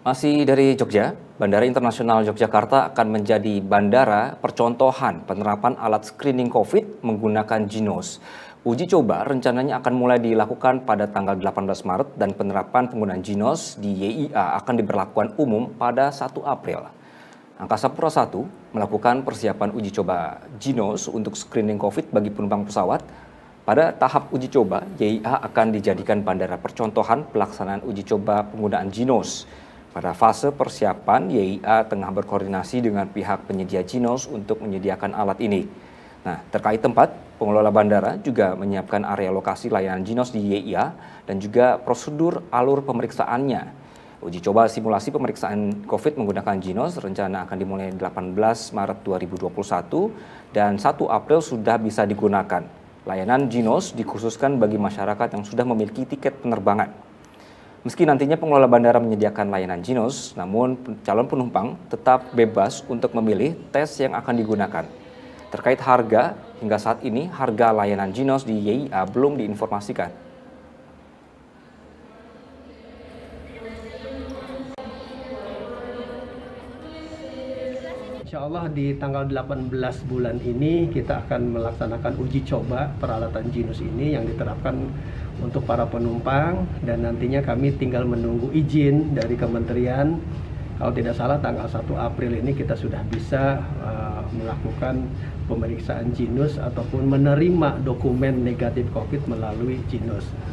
Masih dari Jogja, Bandara Internasional Yogyakarta akan menjadi bandara percontohan penerapan alat screening COVID menggunakan GeNose. Uji coba rencananya akan mulai dilakukan pada tanggal 18 Maret dan penerapan penggunaan GeNose di YIA akan diberlakukan umum pada 1 April. Angkasa Pura I melakukan persiapan uji coba GeNose untuk screening COVID bagi penumpang pesawat. Pada tahap uji coba, YIA akan dijadikan bandara percontohan pelaksanaan uji coba penggunaan GeNose. Pada fase persiapan, YIA tengah berkoordinasi dengan pihak penyedia GeNose untuk menyediakan alat ini. Nah, terkait tempat, pengelola bandara juga menyiapkan area lokasi layanan GeNose di YIA dan juga prosedur alur pemeriksaannya. Uji coba simulasi pemeriksaan COVID menggunakan GeNose rencana akan dimulai 18 Maret 2021 dan 1 April sudah bisa digunakan. Layanan GeNose dikhususkan bagi masyarakat yang sudah memiliki tiket penerbangan. Meski nantinya pengelola bandara menyediakan layanan GeNose, namun calon penumpang tetap bebas untuk memilih tes yang akan digunakan. Terkait harga, hingga saat ini harga layanan GeNose di YIA belum diinformasikan. Insya Allah di tanggal 18 bulan ini kita akan melaksanakan uji coba peralatan GeNose ini yang diterapkan untuk para penumpang, dan nantinya kami tinggal menunggu izin dari kementerian. Kalau tidak salah tanggal 1 April ini kita sudah bisa melakukan pemeriksaan GeNose ataupun menerima dokumen negatif COVID melalui GeNose.